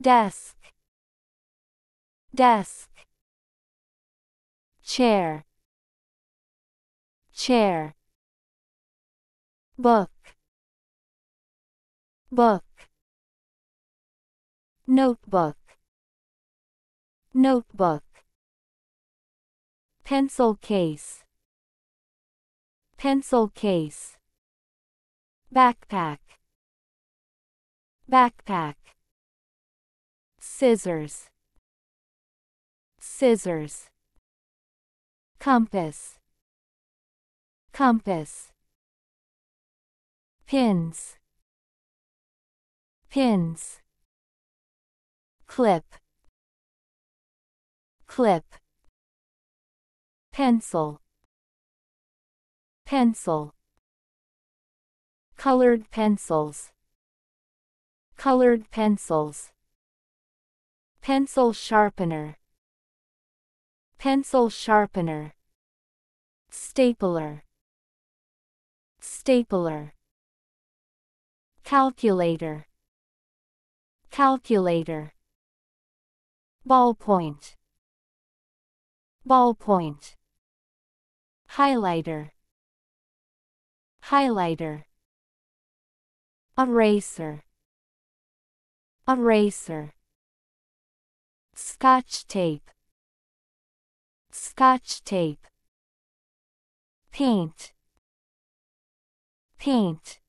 Desk, desk. Chair, chair. Book, book. Notebook, notebook. Pencil case, pencil case. Backpack, backpack. Scissors, scissors. Compass, compass. Pins, pins. Clip, clip. Pencil, pencil. Colored pencils, colored pencils. Pencil sharpener, pencil sharpener. Stapler, stapler. Calculator, calculator. Ballpoint, ballpoint. Highlighter, highlighter. Eraser, eraser. Scotch tape, scotch tape. Paint, paint.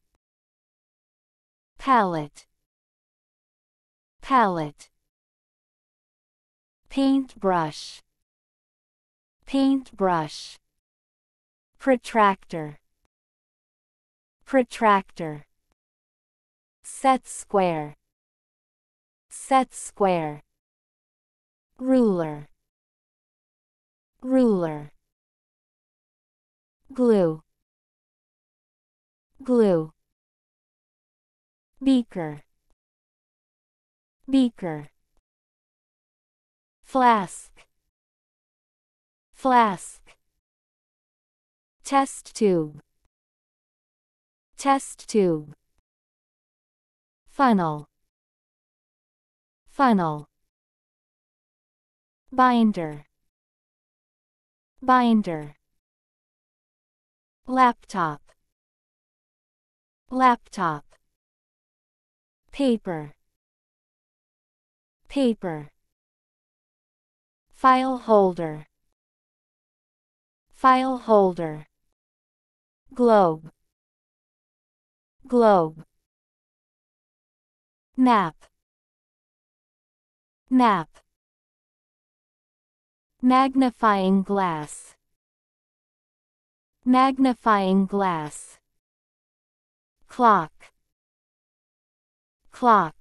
Palette, palette. Paintbrush, paintbrush. Protractor, protractor. Set square, set square. Ruler, ruler. Glue, glue. Beaker, beaker. Flask, flask. Test tube, test tube. Funnel, funnel. Binder, binder. Laptop, laptop. Paper, paper. File holder, file holder. Globe, globe. Map, map. Magnifying glass, magnifying glass. Clock, clock.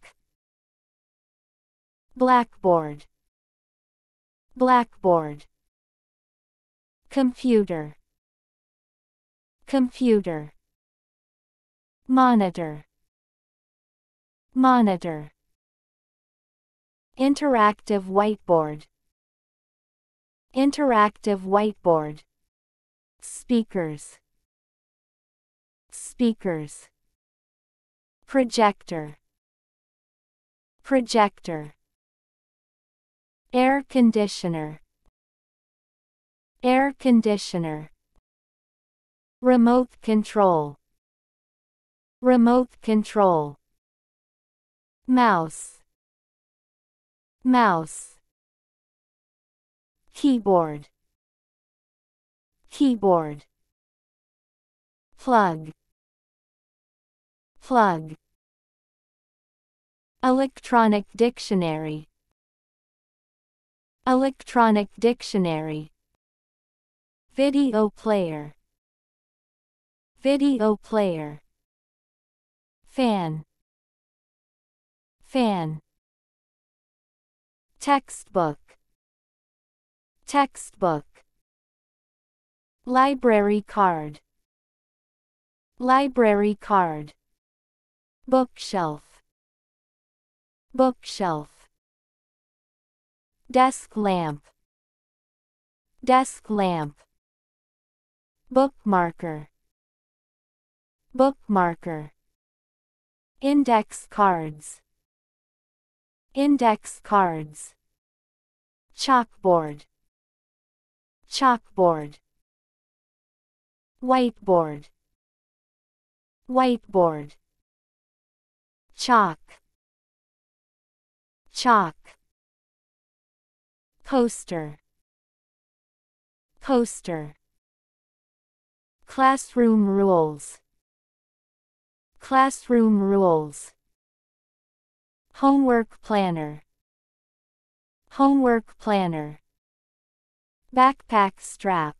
Blackboard, blackboard. Computer, computer. Monitor, monitor. Interactive whiteboard, interactive whiteboard. Speakers, speakers. Projector, projector. Air conditioner, air conditioner. Remote control, remote control. Mouse, mouse. Keyboard, keyboard. Plug, plug. Electronic dictionary, electronic dictionary. Video player, video player. Fan, fan. Textbook, textbook. Library card, library card. Bookshelf, bookshelf. Desk lamp, desk lamp. Bookmarker, bookmarker, index cards, chalkboard, whiteboard, chalk, coaster, classroom rules, homework planner, backpack strap,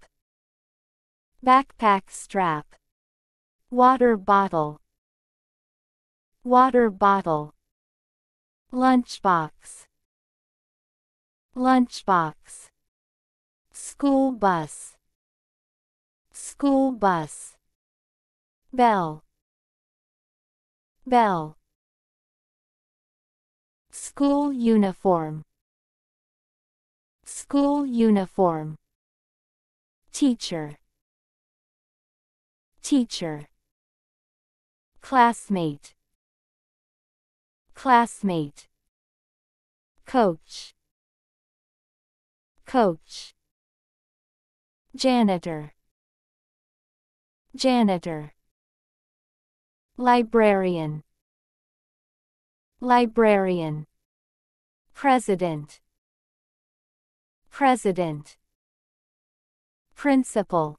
water bottle, lunchbox, school bus, bell, school uniform, teacher, classmate, coach, janitor, librarian, president, principal,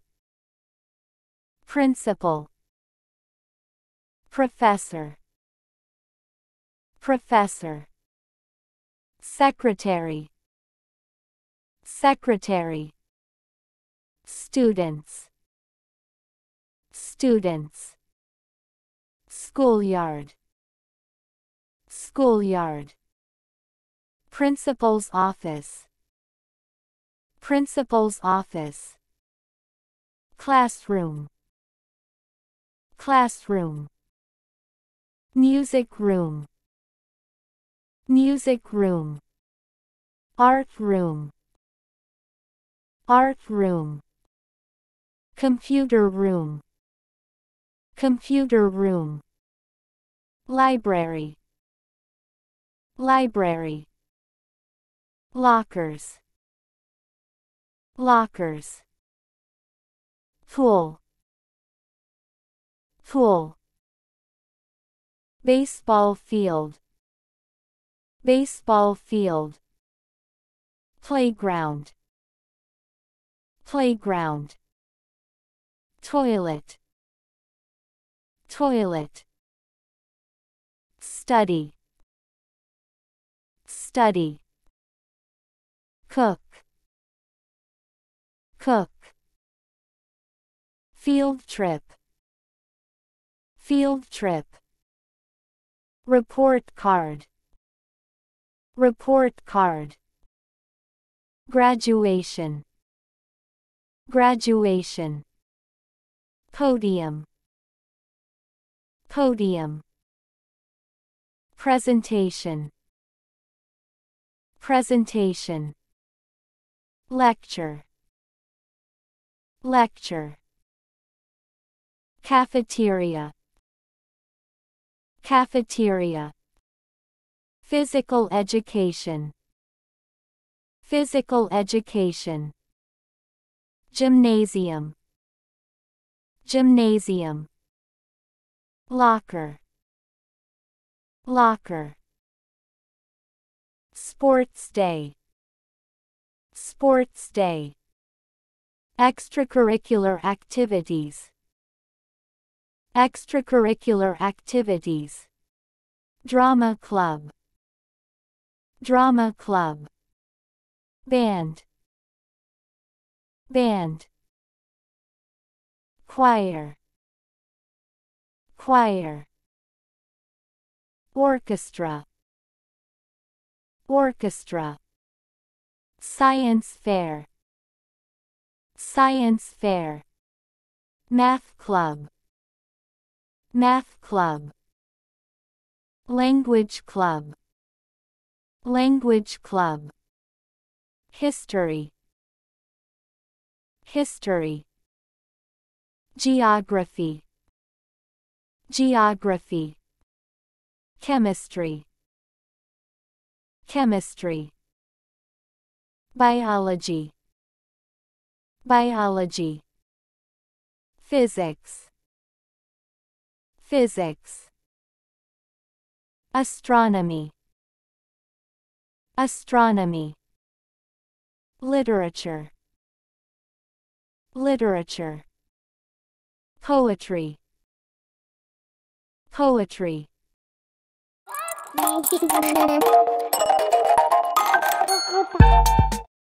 professor, secretary, students, schoolyard, principal's office, classroom, music room, art room, computer room, library, lockers, pool, baseball field, playground, toilet, study, cook, field trip, report card, graduation, podium, presentation, lecture, cafeteria, physical education, gymnasium, locker, sports day, extracurricular activities, drama club, band, choir, orchestra, science fair, math club, language club, history, geography, Geography. Chemistry. Chemistry. Biology. Biology. Physics. Physics. Astronomy. Astronomy. Literature. Literature. Poetry. Poetry.